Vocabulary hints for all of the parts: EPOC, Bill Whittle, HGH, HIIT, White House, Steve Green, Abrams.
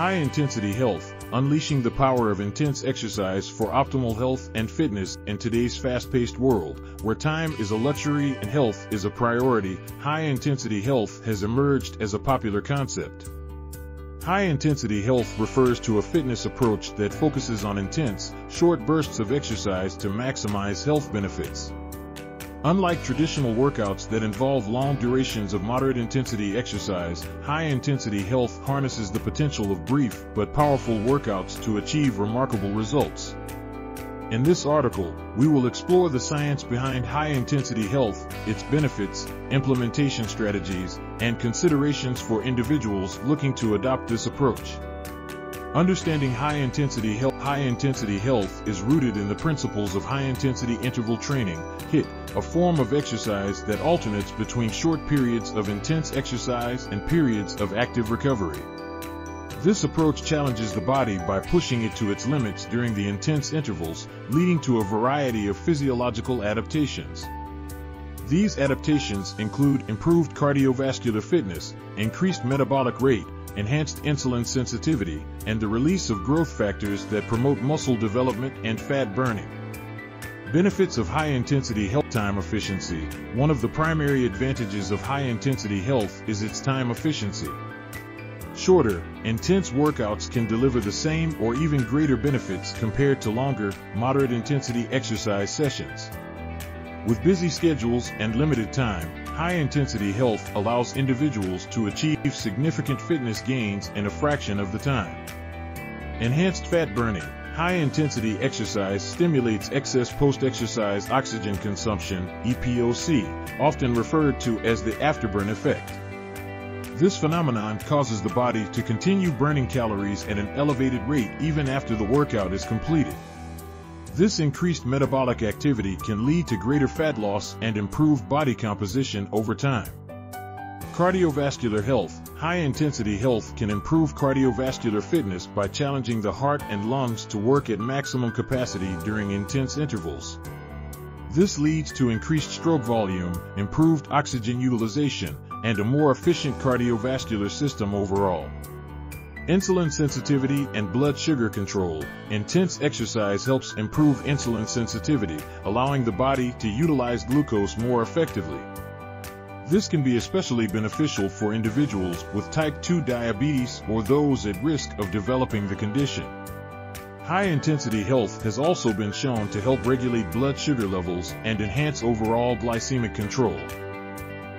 High-intensity health, unleashing the power of intense exercise for optimal health and fitness in today's fast-paced world, where time is a luxury and health is a priority. High-intensity health has emerged as a popular concept. High-intensity health refers to a fitness approach that focuses on intense, short bursts of exercise to maximize health benefits. Unlike traditional workouts that involve long durations of moderate intensity exercise, high-intensity health harnesses the potential of brief but powerful workouts to achieve remarkable results. In this article, we will explore the science behind high-intensity health, its benefits, implementation strategies, and considerations for individuals looking to adopt this approach. Understanding high-intensity health. High-intensity health is rooted in the principles of high-intensity interval training, HIIT, a form of exercise that alternates between short periods of intense exercise and periods of active recovery. This approach challenges the body by pushing it to its limits during the intense intervals, leading to a variety of physiological adaptations. These adaptations include improved cardiovascular fitness, increased metabolic rate, enhanced insulin sensitivity, and the release of growth factors that promote muscle development and fat burning. Benefits of high-intensity health. Time efficiency. One of the primary advantages of high-intensity health is its time efficiency. Shorter, intense workouts can deliver the same or even greater benefits compared to longer, moderate-intensity exercise sessions. With busy schedules and limited time, high-intensity health allows individuals to achieve significant fitness gains in a fraction of the time. Enhanced fat burning. High-intensity exercise stimulates excess post-exercise oxygen consumption, EPOC, often referred to as the afterburn effect. This phenomenon causes the body to continue burning calories at an elevated rate even after the workout is completed. This increased metabolic activity can lead to greater fat loss and improved body composition over time. Cardiovascular health. High-intensity health can improve cardiovascular fitness by challenging the heart and lungs to work at maximum capacity during intense intervals. This leads to increased stroke volume, improved oxygen utilization, and a more efficient cardiovascular system overall. Insulin sensitivity and blood sugar control. Intense exercise helps improve insulin sensitivity, allowing the body to utilize glucose more effectively. This can be especially beneficial for individuals with type 2 diabetes or those at risk of developing the condition. High-intensity health has also been shown to help regulate blood sugar levels and enhance overall glycemic control.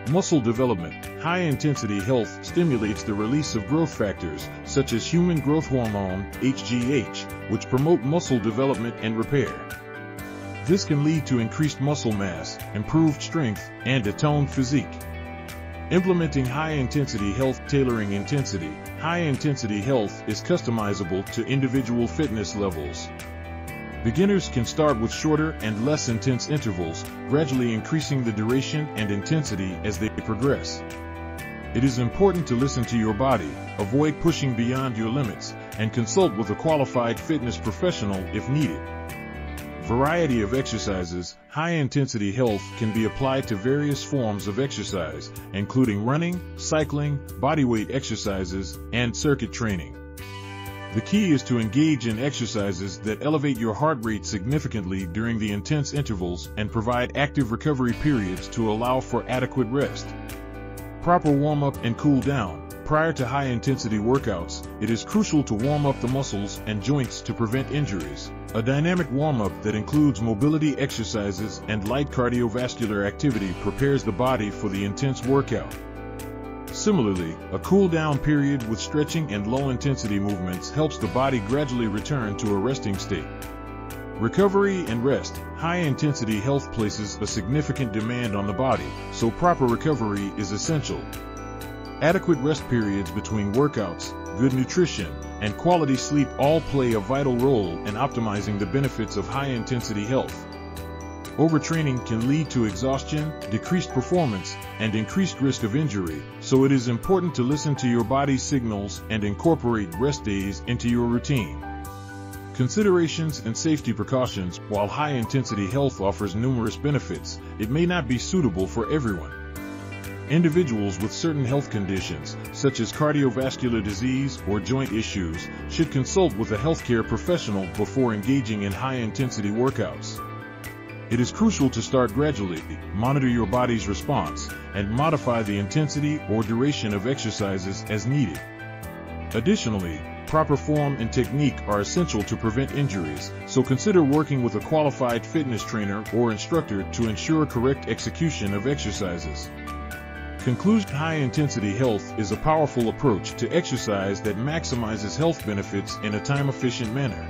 Muscle development. High-intensity health stimulates the release of growth factors, such as human growth hormone, HGH, which promote muscle development and repair. This can lead to increased muscle mass, improved strength, and a toned physique. Implementing high-intensity health. Tailoring intensity. High-intensity health is customizable to individual fitness levels. Beginners can start with shorter and less intense intervals, gradually increasing the duration and intensity as they progress. It is important to listen to your body, avoid pushing beyond your limits, and consult with a qualified fitness professional if needed. Variety of exercises. High-intensity health can be applied to various forms of exercise, including running, cycling, bodyweight exercises, and circuit training. The key is to engage in exercises that elevate your heart rate significantly during the intense intervals and provide active recovery periods to allow for adequate rest. Proper warm-up and cool-down. Prior to high-intensity workouts, it is crucial to warm up the muscles and joints to prevent injuries. A dynamic warm-up that includes mobility exercises and light cardiovascular activity prepares the body for the intense workout. Similarly, a cool-down period with stretching and low-intensity movements helps the body gradually return to a resting state. Recovery and rest. High-intensity health places a significant demand on the body, so proper recovery is essential. Adequate rest periods between workouts, good nutrition, and quality sleep all play a vital role in optimizing the benefits of high-intensity health. Overtraining can lead to exhaustion, decreased performance, and increased risk of injury, so it is important to listen to your body's signals and incorporate rest days into your routine. Considerations and safety precautions. While high-intensity health offers numerous benefits, it may not be suitable for everyone. Individuals with certain health conditions, such as cardiovascular disease or joint issues, should consult with a healthcare professional before engaging in high-intensity workouts. It is crucial to start gradually, monitor your body's response, and modify the intensity or duration of exercises as needed. Additionally, proper form and technique are essential to prevent injuries, so consider working with a qualified fitness trainer or instructor to ensure correct execution of exercises. Conclusion: high-intensity health is a powerful approach to exercise that maximizes health benefits in a time-efficient manner.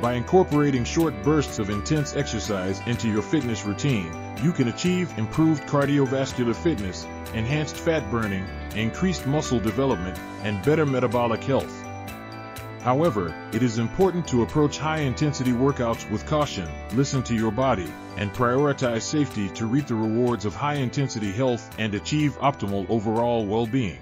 By incorporating short bursts of intense exercise into your fitness routine, you can achieve improved cardiovascular fitness, enhanced fat burning, increased muscle development, and better metabolic health. However, it is important to approach high-intensity workouts with caution, listen to your body, and prioritize safety to reap the rewards of high-intensity health and achieve optimal overall well-being.